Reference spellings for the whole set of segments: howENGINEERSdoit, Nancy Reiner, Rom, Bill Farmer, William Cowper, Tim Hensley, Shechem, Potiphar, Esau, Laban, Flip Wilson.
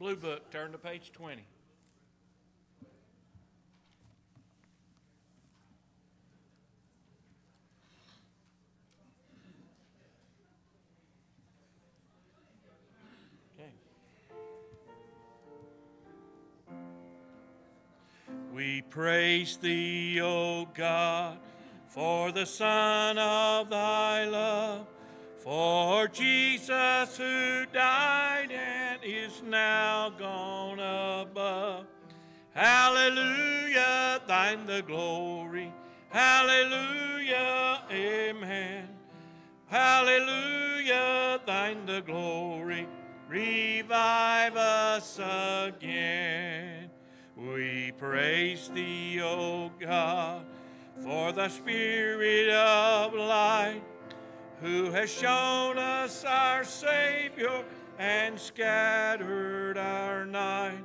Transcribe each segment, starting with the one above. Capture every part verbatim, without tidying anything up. Blue Book, turn to page twenty. Okay. We praise thee, O God, for the Son of thy love, for Jesus who died and is now gone above. Hallelujah, thine the glory. Hallelujah, amen. Hallelujah, thine the glory. Revive us again. We praise thee, O God, for the Spirit of light, who has shown us our Savior and scattered our night.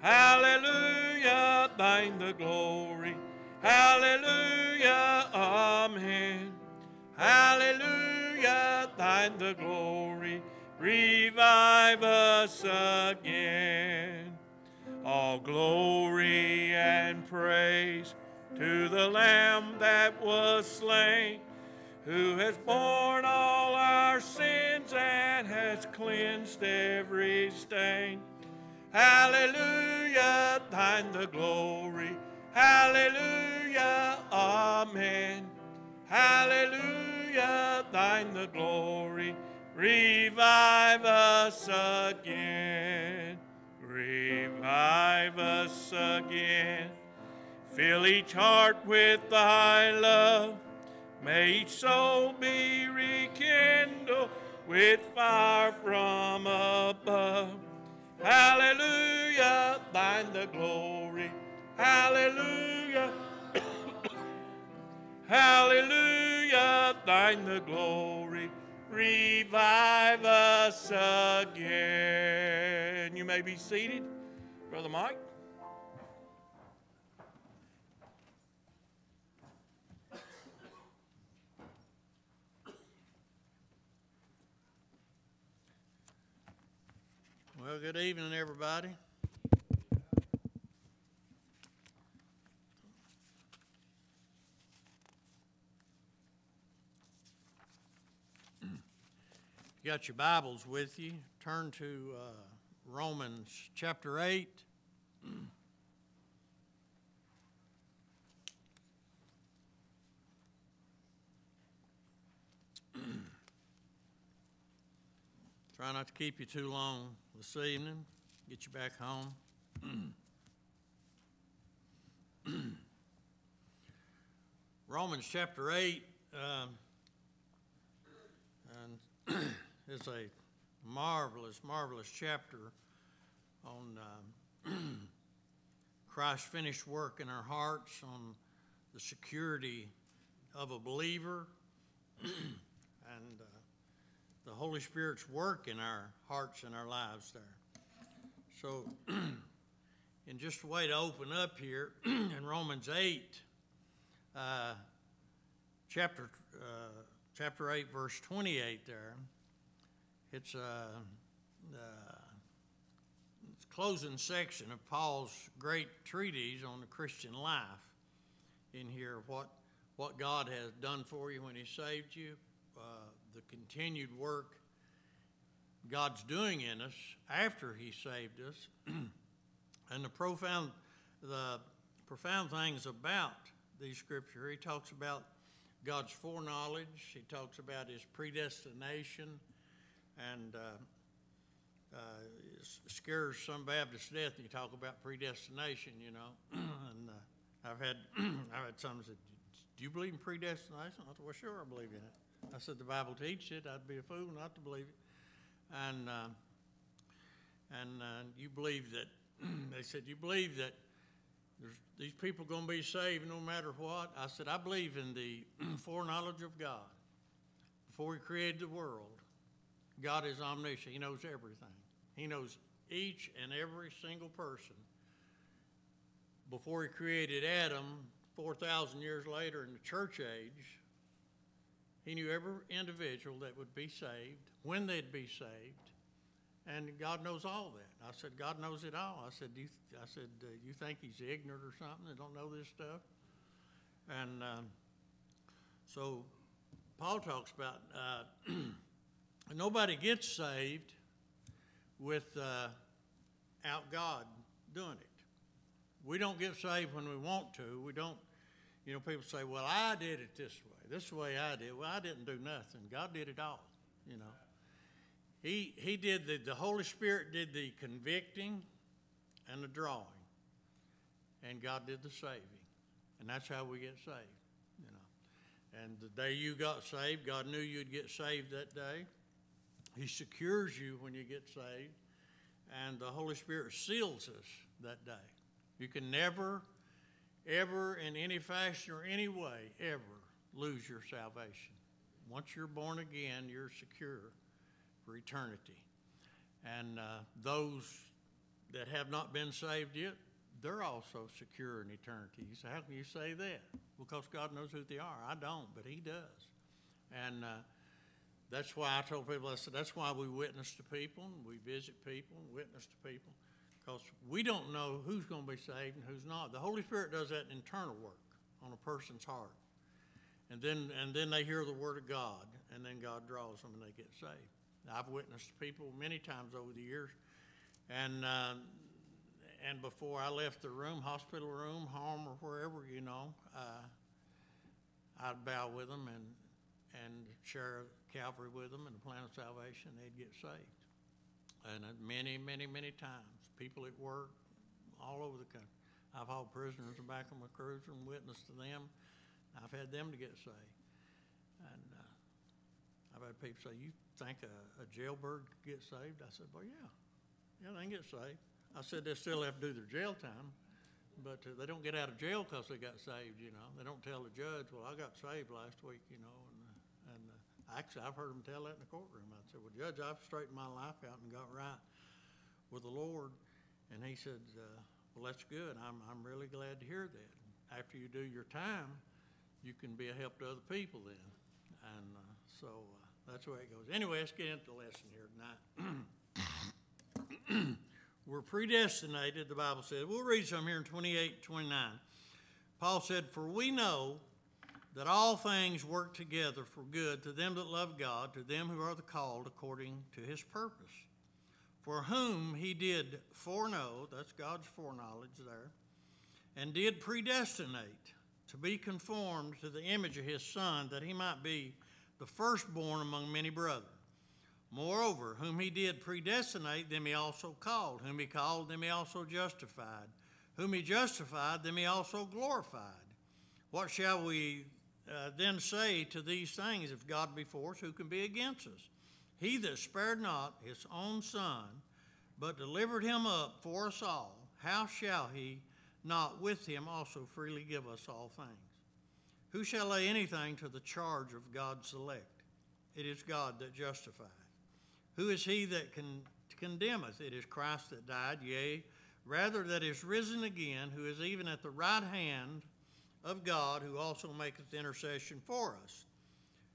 Hallelujah, thine the glory. Hallelujah, amen. Hallelujah, thine the glory. Revive us again. All glory and praise to the Lamb that was slain, who has borne all our sins and has cleansed every stain. Hallelujah, thine the glory. Hallelujah, amen. Hallelujah, thine the glory. Revive us again. Revive us again. Fill each heart with thy love. May each soul be rekindled with fire from above. Hallelujah, thine the glory. Hallelujah. Hallelujah, thine the glory. Revive us again. You may be seated, Brother Mike. Well, good evening, everybody. You got your Bibles with you. Turn to uh, Romans chapter eight. Try not to keep you too long this evening, get you back home. Romans chapter eight um, and is a marvelous, marvelous chapter on um, Christ's finished work in our hearts, on the security of a believer, and uh, the Holy Spirit's work in our hearts and our lives there. So, in just a way to open up here, in Romans eight, uh, chapter uh, chapter eight, verse twenty-eight there, it's, uh, uh, it's a closing section of Paul's great treatise on the Christian life in here, what, what God has done for you when he saved you, uh, the continued work God's doing in us after he saved us, and the profound, the profound things about these scripture. He talks about God's foreknowledge. He talks about his predestination, and uh, uh, it scares some Baptists to death when you talk about predestination, you know. And uh, I've had I've had some said, "Do you believe in predestination?" I said, "Well, sure, I believe in it." I said, the Bible teaches it. I'd be a fool not to believe it. And uh, and uh, you believe that, they said, you believe that there's, these people are going to be saved no matter what? I said, I believe in the foreknowledge of God. Before he created the world, God is omniscient. He knows everything. He knows each and every single person. Before he created Adam, four thousand years later in the church age, he knew every individual that would be saved, when they'd be saved, And God knows all that. I said, God knows it all. I said, do you, I said, uh, you think he's ignorant or something and don't know this stuff? And um, so Paul talks about uh, nobody gets saved with uh, out God doing it. We don't get saved when we want to. We don't, you know, people say, well, I did it this way. This way I did. Well, I didn't do nothing. God did it all, you know. He, he did, the, the Holy Spirit did the convicting and the drawing, and God did the saving. And that's how we get saved, you know. And the day you got saved, God knew you'd get saved that day. He secures you when you get saved, and the Holy Spirit seals us that day. You can never, ever, in any fashion or any way, ever lose your salvation. Once you're born again, you're secure for eternity. And uh, those that have not been saved yet, they're also secure in eternity. You say, how can you say that? Because God knows who they are. I don't, but he does. And uh, that's why I told people, I said, that's why we witness to people, and we visit people, and witness to people. Because we don't know who's going to be saved and who's not. The Holy Spirit does that internal work on a person's heart. And then, and then they hear the word of God, and then God draws them and they get saved. Now, I've witnessed people many times over the years. And, uh, and before I left the room, hospital room, home, or wherever, you know, uh, I'd bow with them and, and share Calvary with them and the plan of salvation, and they'd get saved. And many, many, many times, people at work, all over the country. I've hauled prisoners back on my cruiser and witnessed to them. I've had them to get saved. And uh, I've had people say, you think a, a jailbird could get saved? I said, well, yeah. Yeah, they can get saved. I said, they still have to do their jail time, but uh, they don't get out of jail because they got saved, you know. They don't tell the judge, well, I got saved last week, you know. And, uh, and uh, actually, I've heard them tell that in the courtroom. I said, well, Judge, I've straightened my life out and got right with the Lord. And he said, uh, well, that's good. I'm, I'm really glad to hear that. After you do your time, you can be a help to other people then. And uh, so uh, that's the way it goes. Anyway, let's get into the lesson here tonight. We're predestinated, the Bible says. We'll read some here in twenty-eight, twenty-nine. Paul said, for we know that all things work together for good to them that love God, to them who are the called according to his purpose. For whom he did foreknow, that's God's foreknowledge there, and did predestinate to be conformed to the image of his Son, that he might be the firstborn among many brethren. Moreover, whom he did predestinate, them he also called. Whom he called, them he also justified. Whom he justified, them he also glorified. What shall we uh, then say to these things? If God be for us, who can be against us? He that spared not his own Son, but delivered him up for us all, how shall he not with him also freely give us all things? Who shall lay anything to the charge of God's elect? It is God that justifieth. Who is he that con condemneth? It is Christ that died, yea, rather that is risen again, who is even at the right hand of God, who also maketh intercession for us.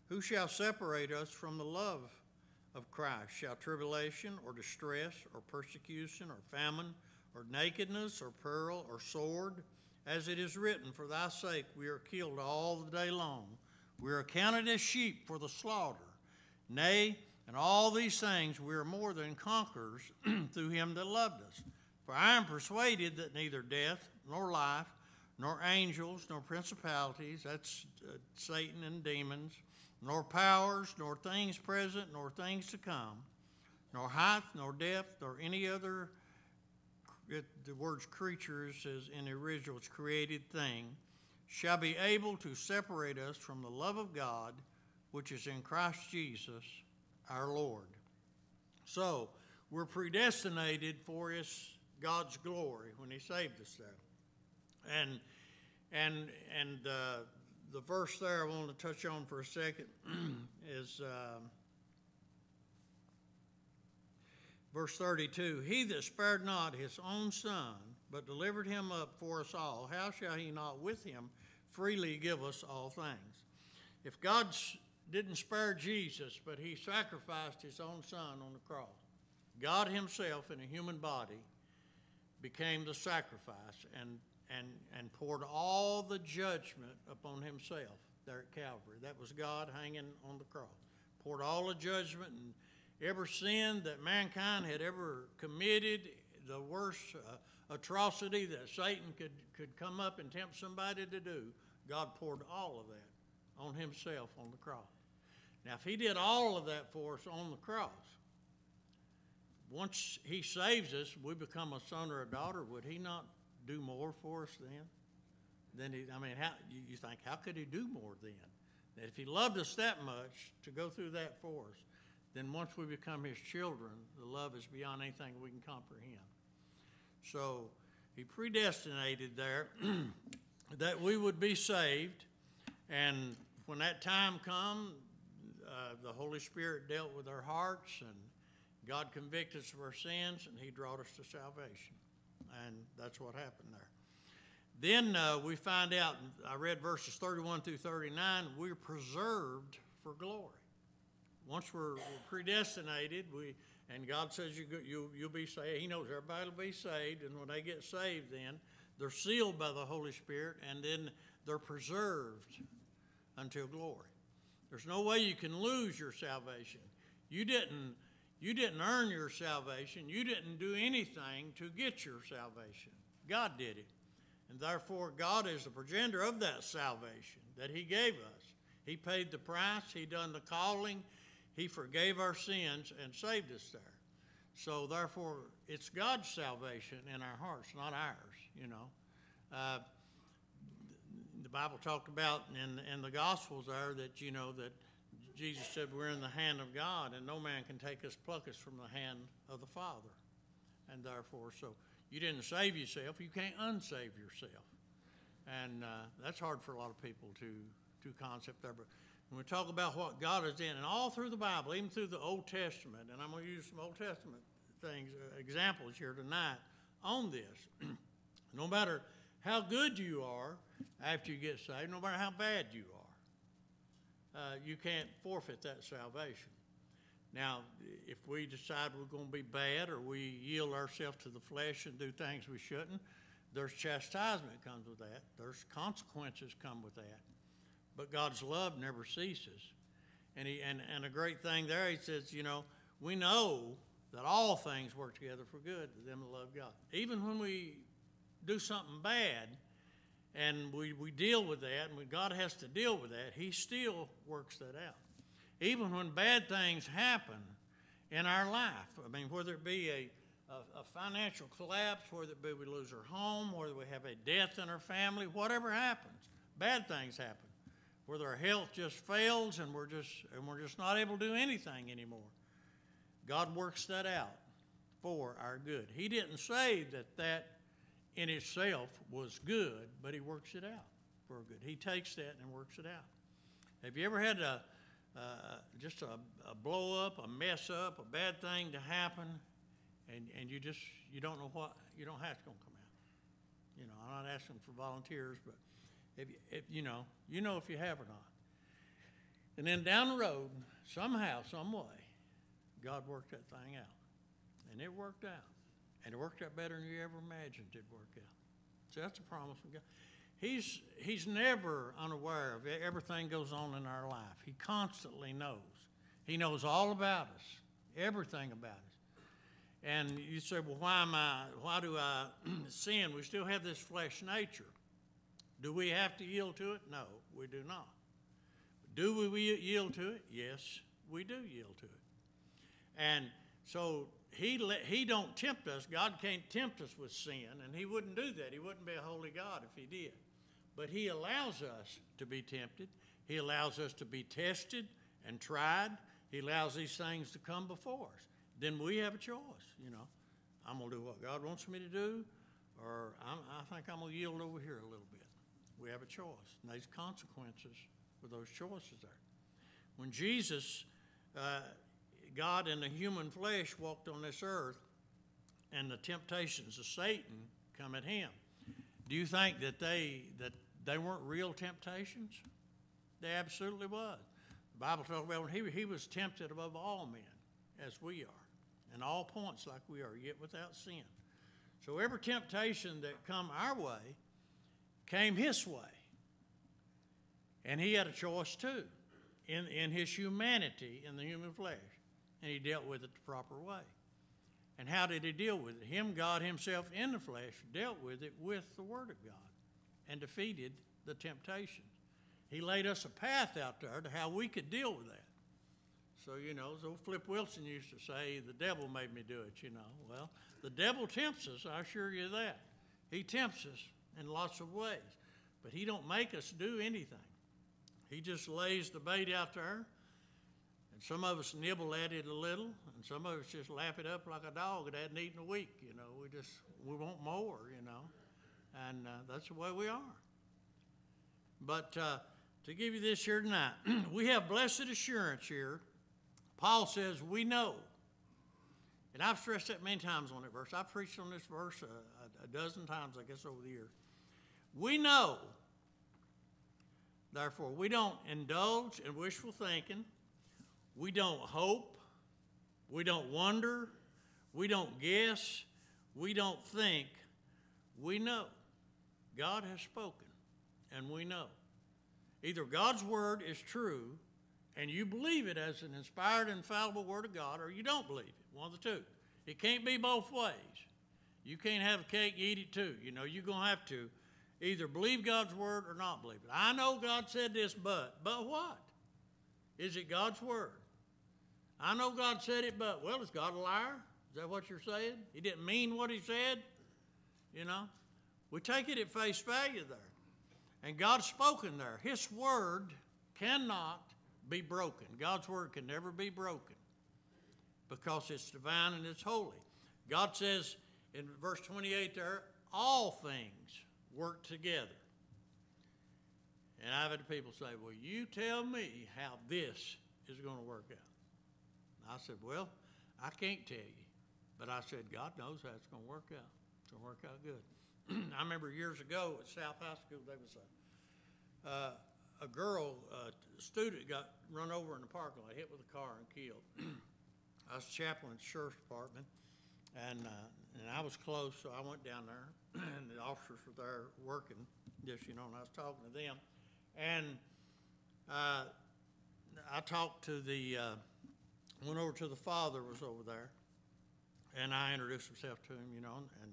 Who shall separate us from the love of of Christ? Shall tribulation, or distress, or persecution, or famine, or nakedness, or peril, or sword? As it is written, for thy sake we are killed all the day long. We are accounted as sheep for the slaughter. Nay, in all these things we are more than conquerors through him that loved us. For I am persuaded that neither death, nor life, nor angels, nor principalities, that's uh, Satan and demons, nor powers, nor things present, nor things to come, nor height, nor depth, nor any other, it, the words creatures is in the original, it's created thing, shall be able to separate us from the love of God, which is in Christ Jesus our Lord. So, we're predestinated for his, God's glory when he saved us there. And, and, and, uh, the verse there I want to touch on for a second is uh, verse thirty-two. He that spared not his own Son, but delivered him up for us all, how shall he not with him freely give us all things? If God didn't spare Jesus, but he sacrificed his own Son on the cross, God himself in a human body became the sacrifice and, and, and poured all the judgment upon himself there at Calvary. That was God hanging on the cross. Poured all the judgment and every sin that mankind had ever committed, the worst uh, atrocity that Satan could, could come up and tempt somebody to do, God poured all of that on himself on the cross. Now, if he did all of that for us on the cross, once he saves us, we become a son or a daughter, would he not do more for us then? Then he, I mean, how, you, you think, how could he do more then? That if he loved us that much to go through that for us, then once we become his children, the love is beyond anything we can comprehend. So he predestinated there that we would be saved, and when that time come, uh, the Holy Spirit dealt with our hearts, and God convicted us of our sins, and he brought us to salvation. And that's what happened there. Then uh, we find out, I read verses thirty-one through thirty-nine, we're preserved for glory. Once we're, we're predestinated, we, and God says you, you, you'll be saved. He knows everybody will be saved, and when they get saved then, they're sealed by the Holy Spirit, and then they're preserved until glory. There's no way you can lose your salvation. You didn't, you didn't earn your salvation. You didn't do anything to get your salvation. God did it. And therefore, God is the progenitor of that salvation that he gave us. He paid the price. He done the calling. He forgave our sins and saved us there. So therefore, it's God's salvation in our hearts, not ours, you know. Uh, the Bible talked about in, in the Gospels there that, you know, that Jesus said we're in the hand of God, and no man can take us, pluck us from the hand of the Father. And therefore, so you didn't save yourself. You can't unsave yourself. And uh, that's hard for a lot of people to, to concept there. But when we talk about what God is in, and all through the Bible, even through the Old Testament, and I'm going to use some Old Testament things, uh, examples here tonight on this. No matter how good you are after you get saved, no matter how bad you are, uh, you can't forfeit that salvation. Now, if we decide we're going to be bad or we yield ourselves to the flesh and do things we shouldn't, there's chastisement that comes with that. There's consequences come with that. But God's love never ceases. And, he, and, and a great thing there, he says, you know, we know that all things work together for good to them that love God. Even when we do something bad and we, we deal with that, and when God has to deal with that, he still works that out. Even when bad things happen in our life, I mean, whether it be a, a, a financial collapse, whether it be we lose our home, whether we have a death in our family, whatever happens, bad things happen. Whether our health just fails and we're just, and we're just not able to do anything anymore. God works that out for our good. He didn't say that that in itself was good, but he works it out for good. He takes that and works it out. Have you ever had a, uh, just a, a blow up, a mess up, a bad thing to happen, and, and you just, you don't know what, you don't know how it's going to come out? You know, I'm not asking for volunteers, but If, if, you know, you know if you have or not. And then down the road, somehow, some way, God worked that thing out. And it worked out. And it worked out better than you ever imagined it'd work out. So that's a promise from God. He's, he's never unaware of it. Everything goes on in our life. He constantly knows. He knows all about us, everything about us. And you say, well, why am I, why do I sin? We still have this flesh nature. Do we have to yield to it? No, we do not. Do we yield to it? Yes, we do yield to it. And so he, let, he don't tempt us. God can't tempt us with sin, and he wouldn't do that. He wouldn't be a holy God if he did. But he allows us to be tempted. He allows us to be tested and tried. He allows these things to come before us. Then we have a choice, you know. I'm going to do what God wants me to do, or I'm, I think I'm going to yield over here a little bit. We have a choice, and there's consequences for those choices there. When Jesus, uh, God in the human flesh, walked on this earth, and the temptations of Satan come at him, do you think that they, that they weren't real temptations? They absolutely was. The Bible talks about when he, he was tempted above all men, as we are. in all points like we are, yet without sin. So every temptation that come our way came his way. And he had a choice too in, in his humanity, in the human flesh. And he dealt with it the proper way. And how did he deal with it? Him, God himself in the flesh, dealt with it with the Word of God and defeated the temptations. He laid us a path out there to how we could deal with that. So, you know, as old Flip Wilson used to say, the devil made me do it, you know. Well, the devil tempts us, I assure you that. He tempts us in lots of ways, but he don't make us do anything. He just lays the bait out there, and some of us nibble at it a little, and some of us just lap it up like a dog that hadn't eaten a week, you know. We just, we want more, you know, and uh, that's the way we are. But uh, to give you this here tonight, we have blessed assurance here. Paul says, we know. And I've stressed that many times on that verse. I've preached on this verse a, a dozen times, I guess, over the years. We know. Therefore, we don't indulge in wishful thinking. We don't hope. We don't wonder. We don't guess. We don't think. We know. God has spoken, and we know. Either God's word is true, and you believe it as an inspired, infallible word of God, or you don't believe it, one of the two. It can't be both ways. You can't have a cake, you eat it too. You know, you're going to have to either believe God's word or not believe it. I know God said this, but. But what? Is it God's word? I know God said it, but. Well, is God a liar? Is that what you're saying? He didn't mean what he said? You know? We take it at face value there. And God's spoken there. His word cannot be broken. God's word can never be broken because it's divine and it's holy. God says in verse twenty-eight there, all things work together. And I've had people say, well, you tell me how this is going to work out. And I said, well, I can't tell you. But I said, God knows how it's going to work out. It's going to work out good. I remember years ago at South High School, there was a, uh, a girl, uh, a student got run over in the parking lot, hit with a car and killed. I was chaplain at the sheriff's department, and, uh, and I was close, so I went down there, and the officers were there working, just, you know, and I was talking to them. And uh, I talked to the, uh, went over to the father was over there, and I introduced myself to him, you know, and,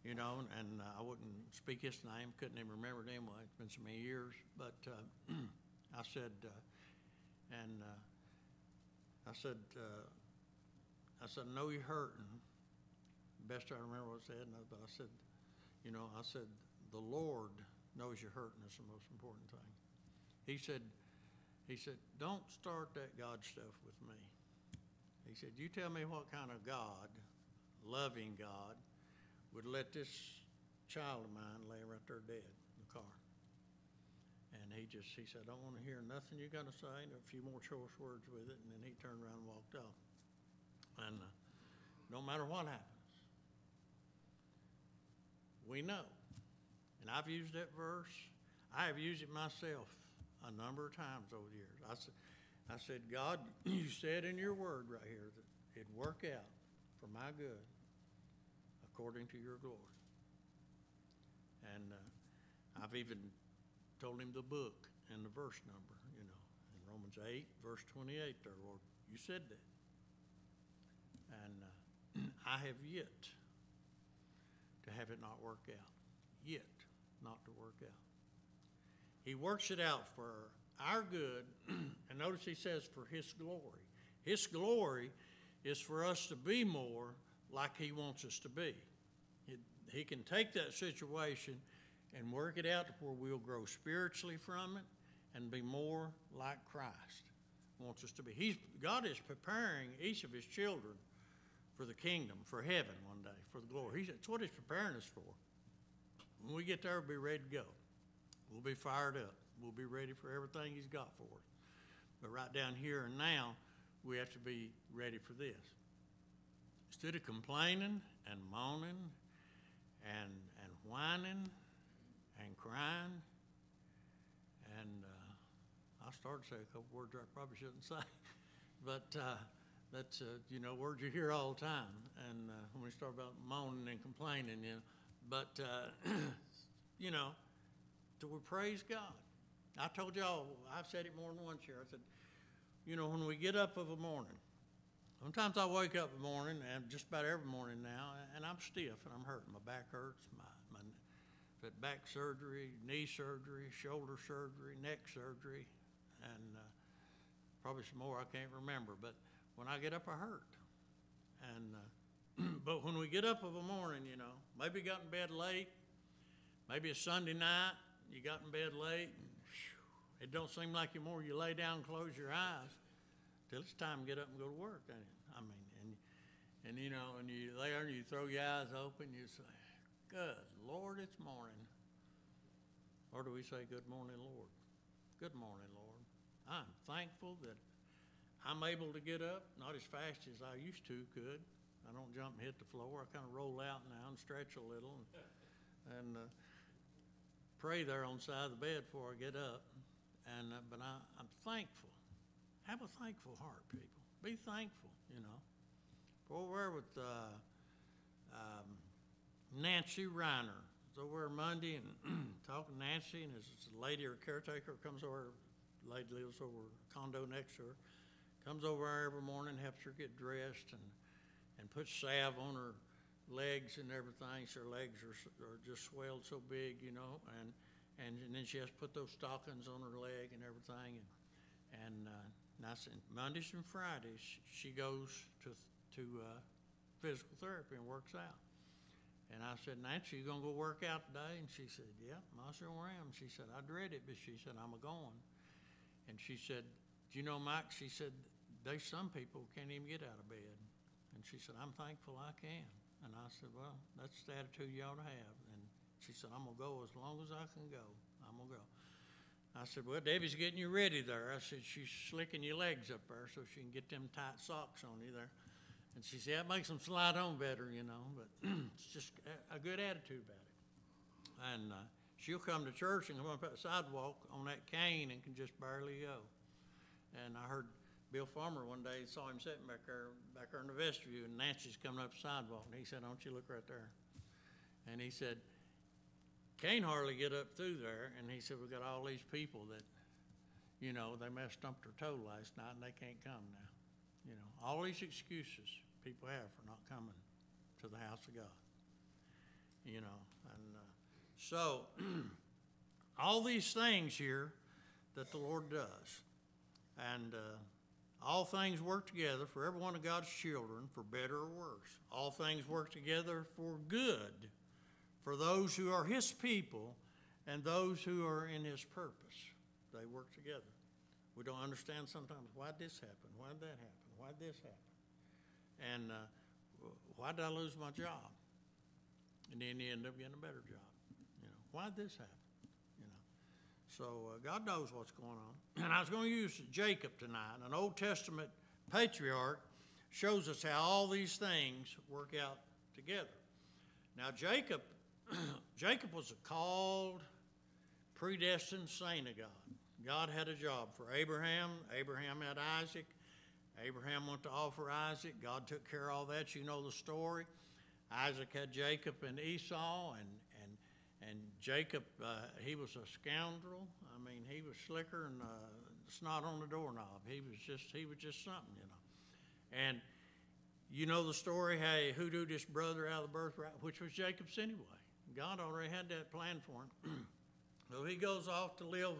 you know, and uh, I wouldn't speak his name, couldn't even remember it anyway, it's been so many years, but uh, I said, uh, And uh, I said, uh, I said, I know you're hurting. Best I remember what I said, but I said, you know, I said, the Lord knows you're hurting. That's the most important thing. He said, he said, don't start that God stuff with me. He said, you tell me what kind of God, loving God, would let this child of mine lay right there dead in the car. And he just, he said, I don't want to hear nothing you're going to say, and a few more choice words with it. And then he turned around and walked off. And uh, no matter what happens, we know. And I've used that verse. I have used it myself a number of times over the years. I said, I said, God, you said in your word right here that it'd work out for my good according to your glory. And uh, I've even told him the book and the verse number, you know, in Romans eight, verse twenty-eight there, Lord, you said that. And uh, I have yet to have it not work out, yet not to work out. He works it out for our good, and notice he says for his glory. His glory is for us to be more like he wants us to be. He, he can take that situation and work it out where we'll grow spiritually from it and be more like Christ wants us to be. He's, God is preparing each of his children for the kingdom, for heaven one day, for the glory. He's, it's what he's preparing us for. When we get there, we'll be ready to go. We'll be fired up. We'll be ready for everything he's got for us. But right down here and now, we have to be ready for this. Instead of complaining and moaning and, and whining, and crying, and uh, I started to say a couple words I probably shouldn't say, but uh, that's, uh, you know, words you hear all the time. And uh, when we start about moaning and complaining, you know, but, uh, you know, to we praise God. I told y'all, I've said it more than once here. I said, you know, when we get up of a morning, sometimes I wake up in the morning, and just about every morning now, and I'm stiff and I'm hurting. My back hurts, my, my back surgery, knee surgery, shoulder surgery, neck surgery, and uh, probably some more I can't remember. But when I get up, I hurt. And, uh, but when we get up of a morning, you know, maybe you got in bed late, maybe it's Sunday night, you got in bed late, and whew, it don't seem like you more. You lay down and close your eyes till it's time to get up and go to work, ain't it? I mean, and, and you know, and you lay there and you throw your eyes open, you say, good Lord, it's morning. Or do we say, good morning, Lord? Good morning, Lord. I'm thankful that I'm able to get up, not as fast as I used to could. I don't jump and hit the floor. I kind of roll out now and stretch a little and, and uh, pray there on the side of the bed before I get up. And, uh, but I, I'm thankful. Have a thankful heart, people. Be thankful, you know. Go over there with uh, um, Nancy Reiner. It's over Monday and talking to Nancy, and this lady or caretaker comes over. Lady lives over a condo next to her. Comes over there every morning, helps her get dressed, and and puts salve on her legs and everything. So her legs are are just swelled so big, you know. And and, and then she has to put those stockings on her leg and everything. And and. Uh, And Mondays and Fridays, she goes to to uh, physical therapy and works out. And I said, Nancy, you gonna go work out today? And she said, yeah, I sure am. She said, I dread it, but she said, I'm a-going. And she said, do you know, Mike, she said, there's some people who can't even get out of bed. And she said, I'm thankful I can. And I said, well, that's the attitude you ought to have. And she said, I'm gonna go as long as I can go. I'm gonna go. I said, well, Debbie's getting you ready there. I said, she's slicking your legs up there so she can get them tight socks on you there. And she said, that makes them slide on better, you know, but it's just a good attitude about it. And uh, she'll come to church and come up that sidewalk on that cane and can just barely go. And I heard Bill Farmer one day, saw him sitting back there, back there in the vestibule, and Nancy's coming up the sidewalk. And he said, don't you look right there? And he said, can't hardly get up through there. And he said, we've got all these people that, you know, they messed stumped their toe last night and they can't come now. You know, all these excuses people have for not coming to the house of God. You know, and uh, so all these things here that the Lord does. And uh, all things work together for every one of God's children, for better or worse. All things work together for good, for those who are his people and those who are in his purpose. They work together. We don't understand sometimes, why did this happen? Why did that happen? Why did this happen? And uh, why did I lose my job? And then you end up getting a better job. You know, why did this happen? You know, so uh, God knows what's going on. And I was going to use Jacob tonight. An Old Testament patriarch shows us how all these things work out together. Now, Jacob... Jacob was a called, predestined saint of God. God had a job for Abraham. Abraham had Isaac. Abraham went to offer Isaac. God took care of all that. You know the story. Isaac had Jacob and Esau, and and and Jacob, uh, he was a scoundrel. I mean, he was slicker than uh, snot on the doorknob. He was just he was just something, you know. And you know the story how he hoodooed his brother out of the birthright, which was Jacob's anyway. God already had that plan for him. So he goes off to live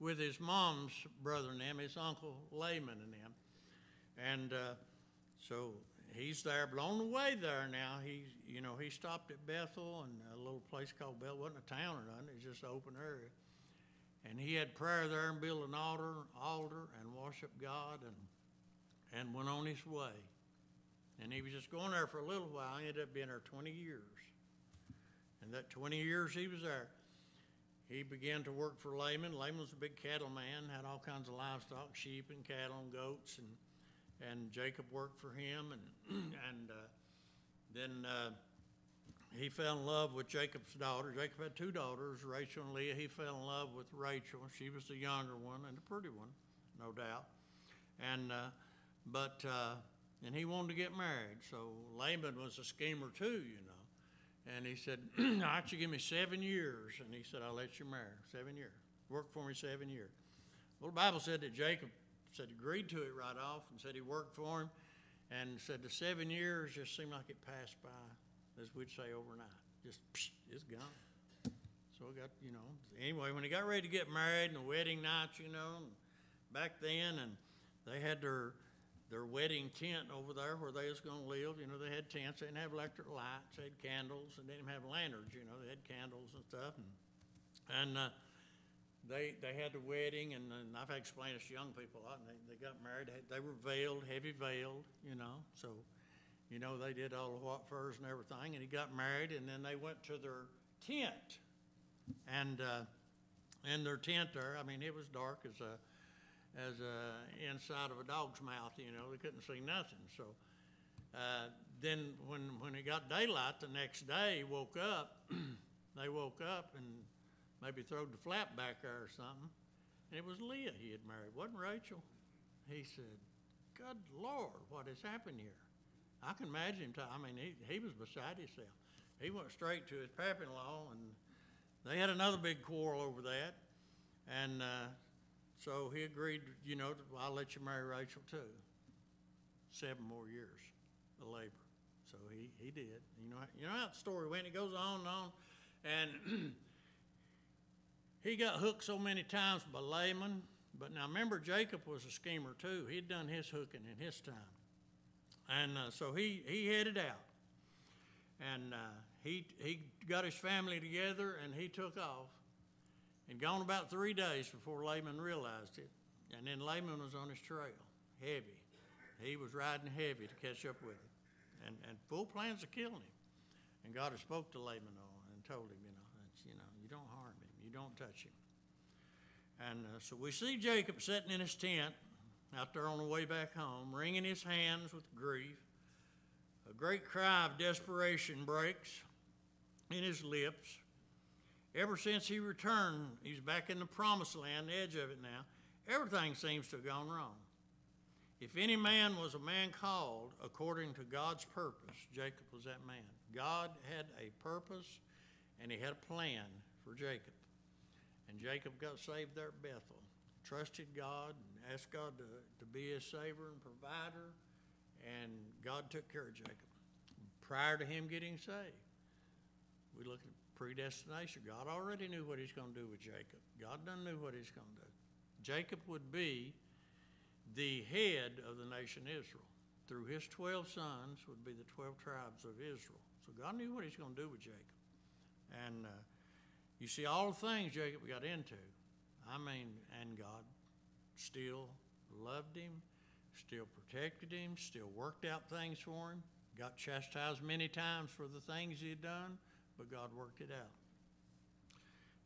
with his mom's brother and them, his uncle Laman and them. And uh, so he's there, blown away there now. He, you know, he stopped at Bethel and a little place called Bethel. It wasn't a town or nothing. It was just an open area. And he had prayer there and built an altar, altar and worshiped God and, and went on his way. And he was just going there for a little while. He ended up being there twenty years. And that twenty years he was there, he began to work for Laman. Laman was a big cattleman, had all kinds of livestock, sheep and cattle and goats, and and Jacob worked for him. And and uh, then uh, he fell in love with Jacob's daughter. Jacob had two daughters, Rachel and Leah. He fell in love with Rachel. She was the younger one and the pretty one, no doubt. And uh, but uh, and he wanted to get married. So Laban was a schemer too, you know. And he said, "All right, you give me seven years. And he said, "I'll let you marry. Seven years. Work for me seven years. Well, the Bible said that Jacob said agreed to it right off and said he worked for him. And said the seven years just seemed like it passed by, as we'd say, overnight. Just, psh, it's gone. So it got, you know. Anyway, when he got ready to get married and the wedding night, you know, and back then, and they had their their wedding tent over there where they was going to live. You know, they had tents. They didn't have electric lights. They had candles. And they didn't have lanterns, you know. They had candles and stuff. And, and uh, they they had the wedding, and, and I've had to explain this to young people a lot. And they, they got married. They, they were veiled, heavy veiled, you know. So, you know, they did all the white furs and everything. And he got married, and then they went to their tent. And uh, in their tent there, I mean, it was dark as a, as a inside of a dog's mouth, you know. They couldn't see nothing. So uh, then when, when it got daylight the next day, woke up, they woke up and maybe throwed the flap back there or something. And it was Leah he had married. It wasn't Rachel. He said, "Good Lord, what has happened here?" I can imagine him. I mean, he, he was beside himself. He went straight to his pap-in-law, and they had another big quarrel over that. And uh, so he agreed, you know, "I'll let you marry Rachel too." Seven more years of labor. So he, he did. You know, you know how the story went. It goes on and on. And he got hooked so many times by Laban. But now remember, Jacob was a schemer too. He'd done his hooking in his time. And uh, so he, he headed out. And uh, he, he got his family together and he took off. And gone about three days before Laban realized it. And then Laban was on his trail, heavy. He was riding heavy to catch up with him. And, and full plans of killing him. And God had spoke to Laban on and told him, you know, that's, you know, you don't harm him. You don't touch him. And uh, so we see Jacob sitting in his tent out there on the way back home, wringing his hands with grief. A great cry of desperation breaks in his lips. Ever since he returned, he's back in the promised land, the edge of it now. Everything seems to have gone wrong. If any man was a man called according to God's purpose, Jacob was that man. God had a purpose, and he had a plan for Jacob. And Jacob got saved there at Bethel. Trusted God and asked God to, to be his savior and provider. And God took care of Jacob prior to him getting saved. We look at predestination. God already knew what he's going to do with Jacob. God done knew what he's going to do. Jacob would be the head of the nation Israel. Through his twelve sons would be the twelve tribes of Israel. So God knew what he's going to do with Jacob. And uh, you see all the things Jacob got into. I mean, and God still loved him, still protected him, still worked out things for him. Got chastised many times for the things he had done. But God worked it out.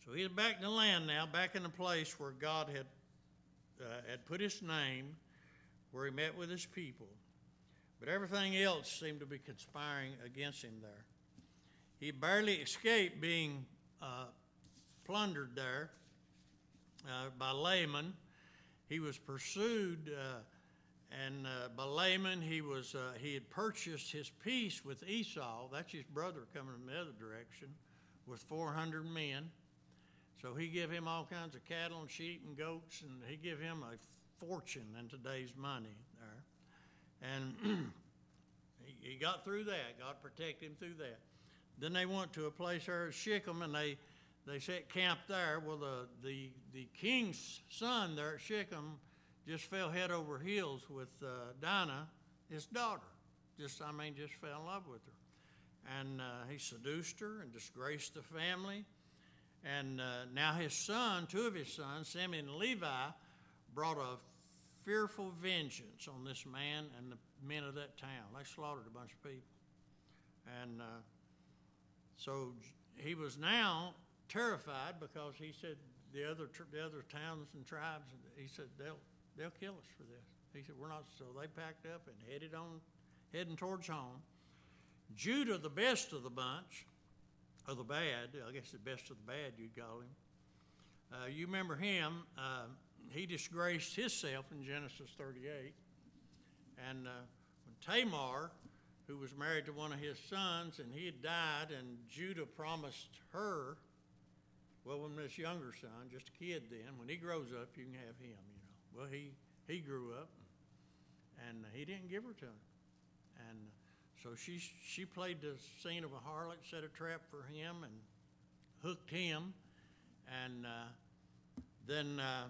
So he's back in the land now, back in the place where God had, uh, had put his name, where he met with his people. But everything else seemed to be conspiring against him there. He barely escaped being uh, plundered there uh, by Laban. He was pursued, uh, and uh, by Laban, he, was, uh, he had purchased his peace with Esau, that's his brother coming in the other direction, with four hundred men. So he gave him all kinds of cattle and sheep and goats, and he gave him a fortune in today's money there. And he, he got through that. God protected him through that. Then they went to a place there at Shechem, and they, they set camp there. Well, the, the, the king's son there at Shechem just fell head over heels with uh, Dinah, his daughter. Just, I mean, just fell in love with her. And uh, he seduced her and disgraced the family. And uh, now his son, two of his sons, Simeon and Levi, brought a fearful vengeance on this man and the men of that town. They slaughtered a bunch of people. And uh, so he was now terrified because he said the other, the other towns and tribes, he said, they'll, they'll kill us for this. He said, we're not. So they packed up and headed on, heading towards home. Judah, the best of the bunch, of the bad, I guess the best of the bad you'd call him. Uh, you remember him. Uh, he disgraced himself in Genesis thirty-eight. And uh, when Tamar, who was married to one of his sons, and he had died, and Judah promised her, well, when this younger son, just a kid then, when he grows up, you can have him, you know. Well, he, he grew up, and he didn't give her to him. And so she, she played the scene of a harlot, set a trap for him, and hooked him, and uh, then uh,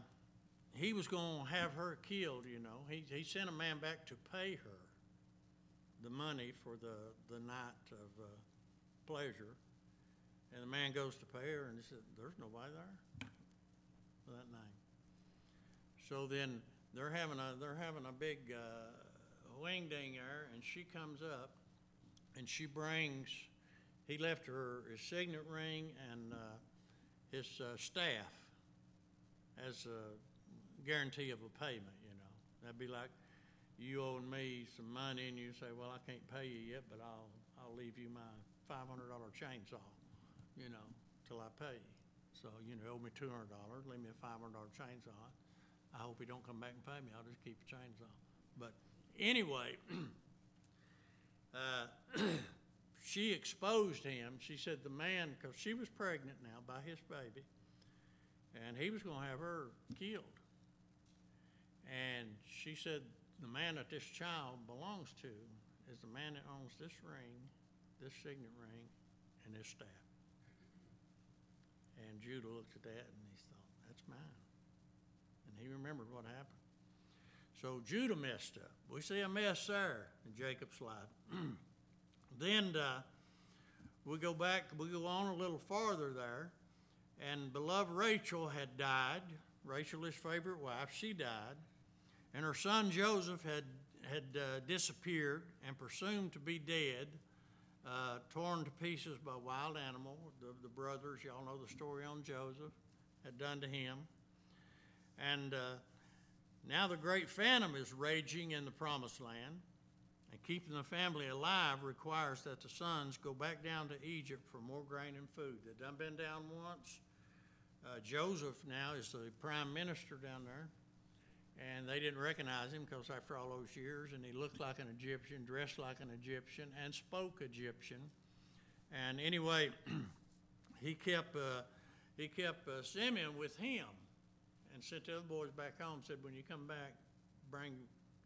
he was going to have her killed, you know. He, he sent a man back to pay her the money for the, the night of uh, pleasure. And the man goes to pay her, and he said, there's nobody there for that night. So then they're having a, they're having a big uh, wing ding there, and she comes up, and she brings, he left her his signet ring and uh, his uh, staff as a guarantee of a payment, you know. That'd be like, you owed me some money, and you say, well, I can't pay you yet, but I'll, I'll leave you my five hundred dollar chainsaw, you know, till I pay you. So, you know, owe me two hundred dollars, leave me a five hundred dollar chainsaw. I hope he don't come back and pay me. I'll just keep the chainsaw. But anyway, uh, she exposed him. She said the man, because she was pregnant now by his baby, and he was going to have her killed. And she said, the man that this child belongs to is the man that owns this ring, this signet ring, and this staff. And Judah looked at that, and he thought, that's mine. And he remembered what happened. So Judah messed up. We see a mess there in Jacob's life. Then uh, we go back, we go on a little farther there, and beloved Rachel had died. Rachel, his favorite wife, she died. And her son Joseph had, had uh, disappeared and presumed to be dead, uh, torn to pieces by wild animal. The, the brothers, y'all know the story on Joseph, had done to him. And uh, now the great famine is raging in the promised land. And keeping the family alive requires that the sons go back down to Egypt for more grain and food. They've done been down once. Uh, Joseph now is the prime minister down there. And they didn't recognize him because after all those years, and he looked like an Egyptian, dressed like an Egyptian, and spoke Egyptian. And anyway, he kept, uh, he kept uh, Simeon with him and sent the other boys back home and said, when you come back, bring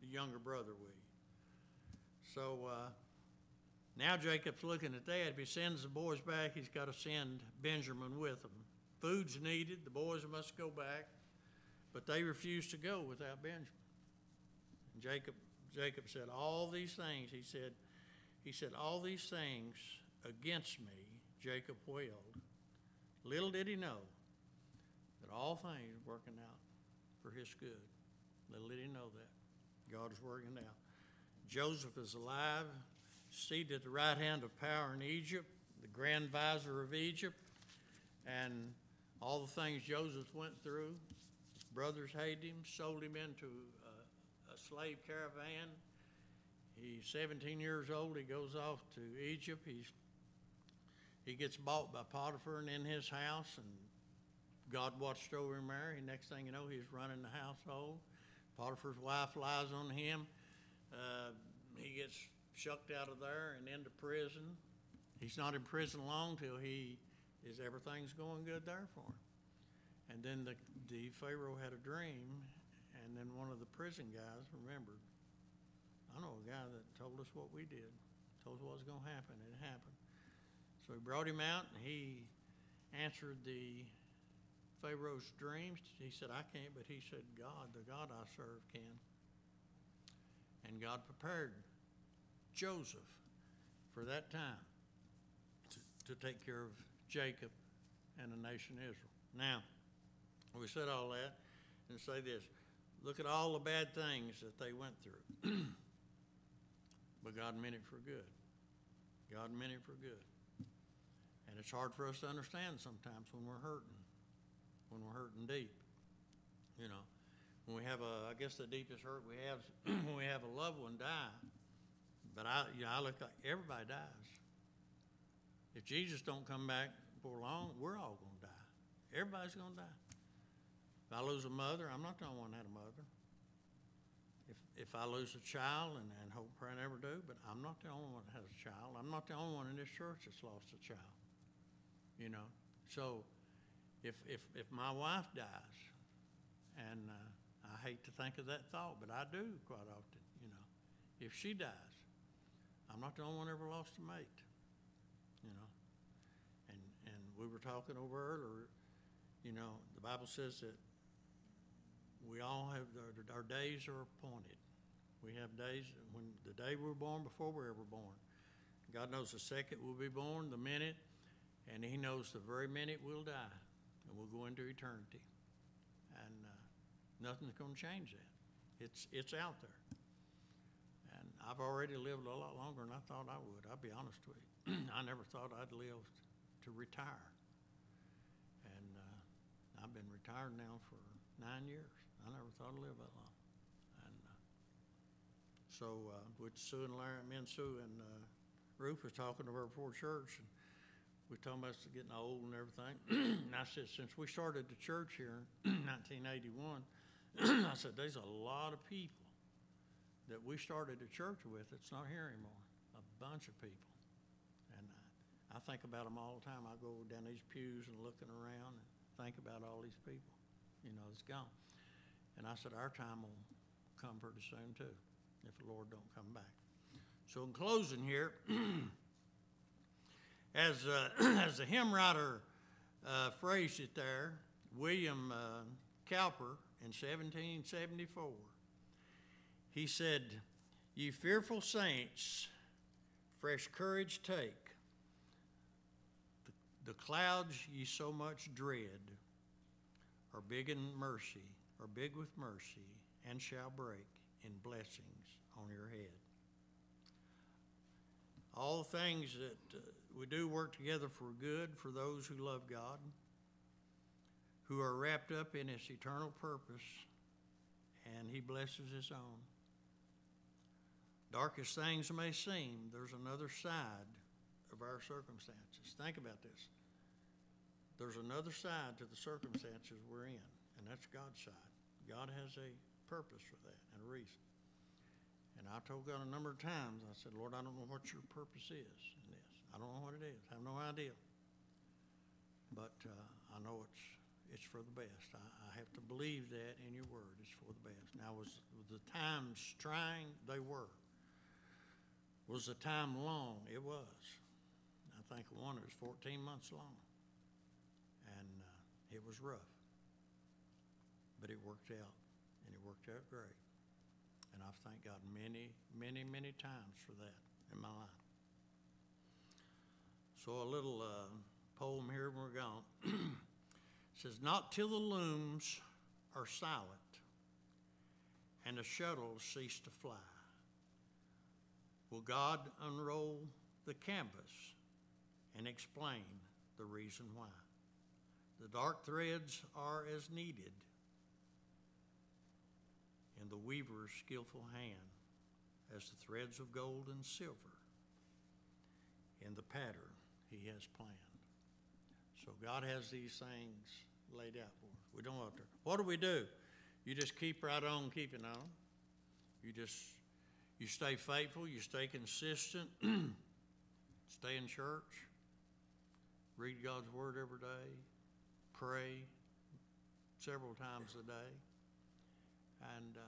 the younger brother with you. So uh, now Jacob's looking at that. If he sends the boys back, he's got to send Benjamin with them. Food's needed. The boys must go back. But they refused to go without Benjamin. And Jacob, Jacob said, all these things, he said, he said, all these things against me, Jacob wailed. Little did he know that all things were working out for his good. Little did he know that. God is working out. Joseph is alive, seated at the right hand of power in Egypt, the grand vizier of Egypt, and all the things Joseph went through. Brothers hated him, sold him into a, a slave caravan. He's seventeen years old. He goes off to Egypt. He's, he gets bought by Potiphar and in his house, and God watched over him there. And next thing you know, he's running the household. Potiphar's wife lies on him. Uh, he gets shucked out of there and into prison. He's not in prison long till he is everything's going good there for him. And then the, the Pharaoh had a dream, and then one of the prison guys remembered. I know a guy that told us what we did, told us what was going to happen, and it happened. So he brought him out, and he answered the Pharaoh's dreams. He said, I can't, but he said, God, the God I serve, can. And God prepared Joseph for that time to, to take care of Jacob and the nation Israel. Now, we said all that and say this. Look at all the bad things that they went through. But God meant it for good. God meant it for good. And it's hard for us to understand sometimes when we're hurting, when we're hurting deep. You know, when we have a, I guess the deepest hurt we have is when we have a loved one die. But I, you know, I look like everybody dies. If Jesus don't come back before long, we're all going to die. Everybody's going to die. If I lose a mother, I'm not the only one that had a mother. if, if I lose a child, and, and hope and pray I never do, but I'm not the only one that has a child. I'm not the only one in this church that's lost a child, you know. So if, if, if my wife dies, and uh, I hate to think of that thought, but I do quite often, you know, if she dies, I'm not the only one ever lost a mate, you know. And, and we were talking over earlier, you know, the Bible says that we all have, our, our days are appointed. We have days, when the day we were born before we were ever born. God knows the second we'll be born, the minute, and he knows the very minute we'll die, and we'll go into eternity. And uh, nothing's gonna change that. It's, it's out there. And I've already lived a lot longer than I thought I would, I'll be honest with you. I never thought I'd live to retire. And uh, I've been retired now for nine years. I never thought I'd live that long. And uh, so uh, with Sue and Larry, me and Sue and uh, Ruth was talking to her before church, and we were talking about getting old and everything. And I said, since we started the church here in nineteen eighty-one, I said, there's a lot of people that we started the church with that's not here anymore, a bunch of people. And I, I think about them all the time. I go down these pews and looking around and think about all these people. You know, it's gone. And I said, our time will come pretty soon, too, if the Lord don't come back. So in closing here, as, uh, as the hymn writer uh, phrased it there, William uh, Cowper in seventeen seventy-four, he said, "Ye fearful saints, fresh courage take. The, the clouds ye so much dread are big in mercy, are big with mercy, and shall break in blessings on your head." All things that uh, we do work together for good for those who love God, who are wrapped up in his eternal purpose, and he blesses his own. Dark as things may seem, there's another side of our circumstances. Think about this. There's another side to the circumstances we're in, and that's God's side. God has a purpose for that and a reason. And I told God a number of times, I said, Lord, I don't know what your purpose is in this. I don't know what it is. I have no idea. But uh, I know it's, it's for the best. I, I have to believe that in your word. It's for the best. Now, was, was the times trying? They were. Was the time long? It was. I think one was fourteen months long. And uh, it was rough, but it worked out, and it worked out great. And I've thanked God many, many, many times for that in my life. So a little uh, poem here, we're gone. It says, "Not till the looms are silent and the shuttles cease to fly will God unroll the canvas and explain the reason why. The dark threads are as needed in the weaver's skillful hand as the threads of gold and silver in the pattern he has planned." So God has these things laid out for us. We don't want to. What do we do? You just keep right on keeping on. You just, you stay faithful, you stay consistent, stay in church, read God's word every day, pray several times a day, and uh,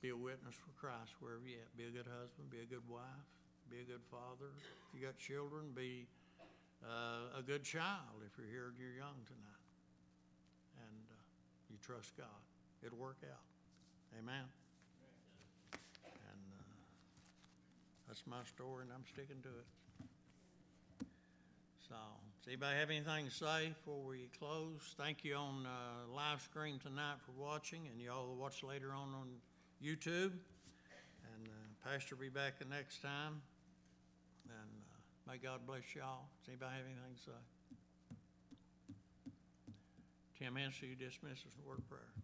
be a witness for Christ wherever you at. Be a good husband, be a good wife, be a good father. If you got children, be uh, a good child if you're here and you're young tonight. And uh, you trust God. It'll work out. Amen. And uh, that's my story, and I'm sticking to it. So, does anybody have anything to say before we close? Thank you on uh, live stream tonight for watching, and y'all will watch later on on YouTube. And uh, Pastor will be back the next time. And uh, may God bless y'all. Does anybody have anything to say? Tim Hensley, you dismiss us in word of prayer.